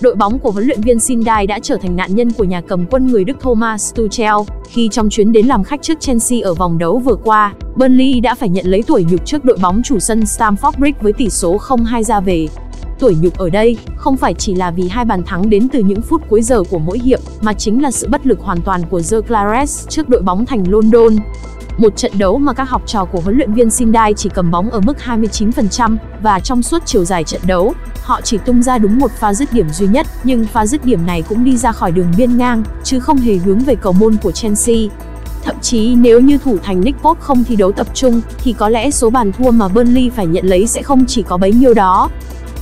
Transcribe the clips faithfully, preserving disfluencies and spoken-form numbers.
Đội bóng của huấn luyện viên Sean Dyche đã trở thành nạn nhân của nhà cầm quân người Đức Thomas Tuchel khi trong chuyến đến làm khách trước Chelsea ở vòng đấu vừa qua, Burnley đã phải nhận lấy tủi nhục trước đội bóng chủ sân Stamford Bridge với tỷ số không hai ra về. Tủi nhục ở đây không phải chỉ là vì hai bàn thắng đến từ những phút cuối giờ của mỗi hiệp, mà chính là sự bất lực hoàn toàn của The Clarets trước đội bóng thành London. Một trận đấu mà các học trò của huấn luyện viên Sean Dyche chỉ cầm bóng ở mức hai mươi chín phần trăm và trong suốt chiều dài trận đấu, họ chỉ tung ra đúng một pha dứt điểm duy nhất, nhưng pha dứt điểm này cũng đi ra khỏi đường biên ngang, chứ không hề hướng về cầu môn của Chelsea. Thậm chí nếu như thủ thành Nick Pope không thi đấu tập trung, thì có lẽ số bàn thua mà Burnley phải nhận lấy sẽ không chỉ có bấy nhiêu đó.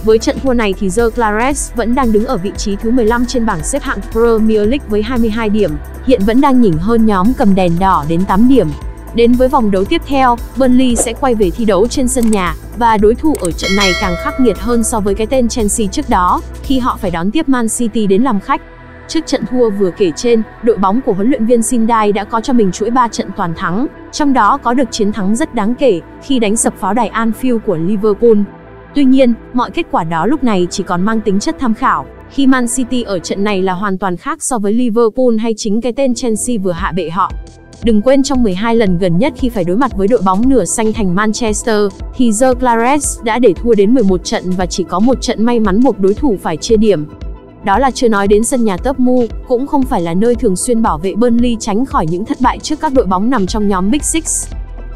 Với trận thua này thì The Clarets vẫn đang đứng ở vị trí thứ mười lăm trên bảng xếp hạng Premier League với hai mươi hai điểm, hiện vẫn đang nhỉnh hơn nhóm cầm đèn đỏ đến tám điểm. Đến với vòng đấu tiếp theo, Burnley sẽ quay về thi đấu trên sân nhà, và đối thủ ở trận này càng khắc nghiệt hơn so với cái tên Chelsea trước đó, khi họ phải đón tiếp Man City đến làm khách. Trước trận thua vừa kể trên, đội bóng của huấn luyện viên Sean Dyche đã có cho mình chuỗi ba trận toàn thắng, trong đó có được chiến thắng rất đáng kể khi đánh sập pháo đài Anfield của Liverpool. Tuy nhiên, mọi kết quả đó lúc này chỉ còn mang tính chất tham khảo, khi Man City ở trận này là hoàn toàn khác so với Liverpool hay chính cái tên Chelsea vừa hạ bệ họ. Đừng quên trong mười hai lần gần nhất khi phải đối mặt với đội bóng nửa xanh thành Manchester, thì The Clarets đã để thua đến mười một trận và chỉ có một trận may mắn buộc đối thủ phải chia điểm. Đó là chưa nói đến sân nhà Tottenham, cũng không phải là nơi thường xuyên bảo vệ Burnley tránh khỏi những thất bại trước các đội bóng nằm trong nhóm Big Six.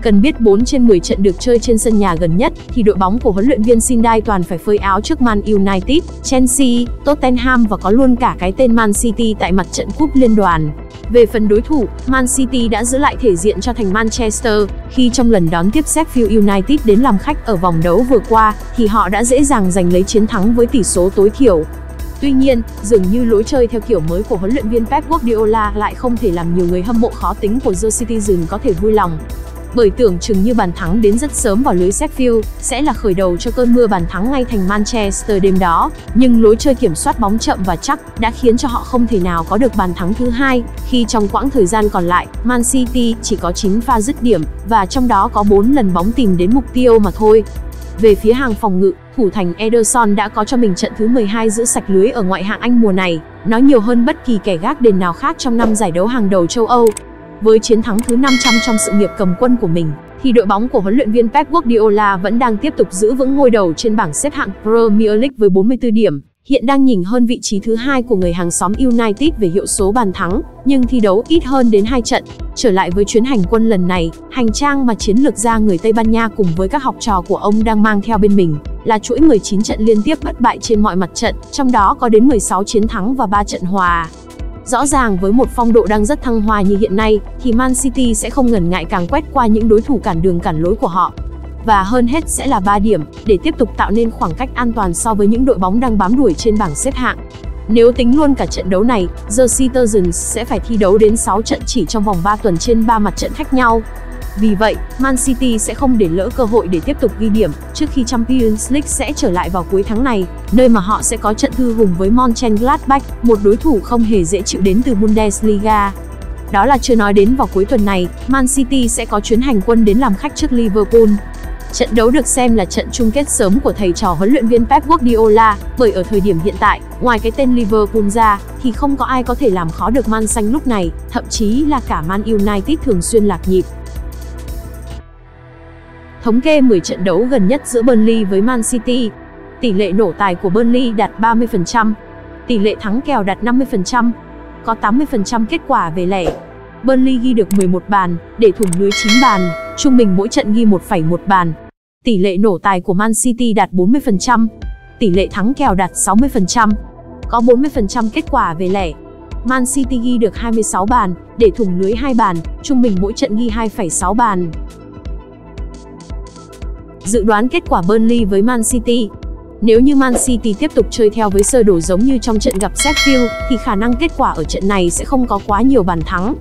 Cần biết bốn trên mười trận được chơi trên sân nhà gần nhất thì đội bóng của huấn luyện viên Sean Dyche toàn phải phơi áo trước Man United, Chelsea, Tottenham và có luôn cả cái tên Man City tại mặt trận cúp liên đoàn. Về phần đối thủ, Man City đã giữ lại thể diện cho thành Manchester khi trong lần đón tiếp Sheffield United đến làm khách ở vòng đấu vừa qua thì họ đã dễ dàng giành lấy chiến thắng với tỷ số tối thiểu. Tuy nhiên, dường như lối chơi theo kiểu mới của huấn luyện viên Pep Guardiola lại không thể làm nhiều người hâm mộ khó tính của The Citizen có thể vui lòng. Bởi tưởng chừng như bàn thắng đến rất sớm vào lưới Sheffield sẽ là khởi đầu cho cơn mưa bàn thắng ngay thành Manchester đêm đó, nhưng lối chơi kiểm soát bóng chậm và chắc đã khiến cho họ không thể nào có được bàn thắng thứ hai, khi trong quãng thời gian còn lại, Man City chỉ có chín pha dứt điểm, và trong đó có bốn lần bóng tìm đến mục tiêu mà thôi. Về phía hàng phòng ngự, thủ thành Ederson đã có cho mình trận thứ mười hai giữ sạch lưới ở ngoại hạng Anh mùa này, nó nhiều hơn bất kỳ kẻ gác đền nào khác trong năm giải đấu hàng đầu châu Âu. Với chiến thắng thứ năm trăm trong sự nghiệp cầm quân của mình, thì đội bóng của huấn luyện viên Pep Guardiola vẫn đang tiếp tục giữ vững ngôi đầu trên bảng xếp hạng Premier League với bốn mươi tư điểm, hiện đang nhỉnh hơn vị trí thứ hai của người hàng xóm United về hiệu số bàn thắng, nhưng thi đấu ít hơn đến hai trận. Trở lại với chuyến hành quân lần này, hành trang mà chiến lược gia người Tây Ban Nha cùng với các học trò của ông đang mang theo bên mình là chuỗi mười chín trận liên tiếp bất bại trên mọi mặt trận, trong đó có đến mười sáu chiến thắng và ba trận hòa. Rõ ràng với một phong độ đang rất thăng hoa như hiện nay, thì Man City sẽ không ngần ngại càng quét qua những đối thủ cản đường cản lối của họ. Và hơn hết sẽ là ba điểm, để tiếp tục tạo nên khoảng cách an toàn so với những đội bóng đang bám đuổi trên bảng xếp hạng. Nếu tính luôn cả trận đấu này, The Citizens sẽ phải thi đấu đến sáu trận chỉ trong vòng ba tuần trên ba mặt trận khác nhau. Vì vậy, Man City sẽ không để lỡ cơ hội để tiếp tục ghi điểm, trước khi Champions League sẽ trở lại vào cuối tháng này, nơi mà họ sẽ có trận thư hùng với Mönchengladbach, một đối thủ không hề dễ chịu đến từ Bundesliga. Đó là chưa nói đến vào cuối tuần này, Man City sẽ có chuyến hành quân đến làm khách trước Liverpool. Trận đấu được xem là trận chung kết sớm của thầy trò huấn luyện viên Pep Guardiola, bởi ở thời điểm hiện tại, ngoài cái tên Liverpool ra, thì không có ai có thể làm khó được Man Xanh lúc này, thậm chí là cả Man United thường xuyên lạc nhịp. Thống kê mười trận đấu gần nhất giữa Burnley với Man City. Tỷ lệ nổ tài của Burnley đạt ba mươi phần trăm, tỷ lệ thắng kèo đạt năm mươi phần trăm, có tám mươi phần trăm kết quả về lẻ. Burnley ghi được mười một bàn, để thủng lưới chín bàn, trung bình mỗi trận ghi một phẩy một bàn. Tỷ lệ nổ tài của Man City đạt bốn mươi phần trăm, tỷ lệ thắng kèo đạt sáu mươi phần trăm, có bốn mươi phần trăm kết quả về lẻ. Man City ghi được hai mươi sáu bàn, để thủng lưới hai bàn, trung bình mỗi trận ghi hai phẩy sáu bàn. Dự đoán kết quả Burnley với Man City. Nếu như Man City tiếp tục chơi theo với sơ đồ giống như trong trận gặp Sheffield, thì khả năng kết quả ở trận này sẽ không có quá nhiều bàn thắng.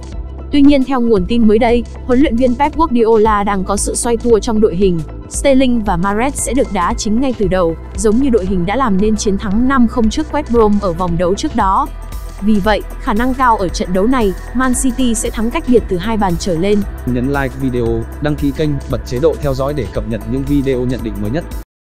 Tuy nhiên theo nguồn tin mới đây, huấn luyện viên Pep Guardiola đang có sự xoay tua trong đội hình. Sterling và Mahrez sẽ được đá chính ngay từ đầu, giống như đội hình đã làm nên chiến thắng năm không trước West Brom ở vòng đấu trước đó. Vì vậy, khả năng cao ở trận đấu này, Man City sẽ thắng cách biệt từ hai bàn trở lên. Nhấn like video, đăng ký kênh, bật chế độ theo dõi để cập nhật những video nhận định mới nhất.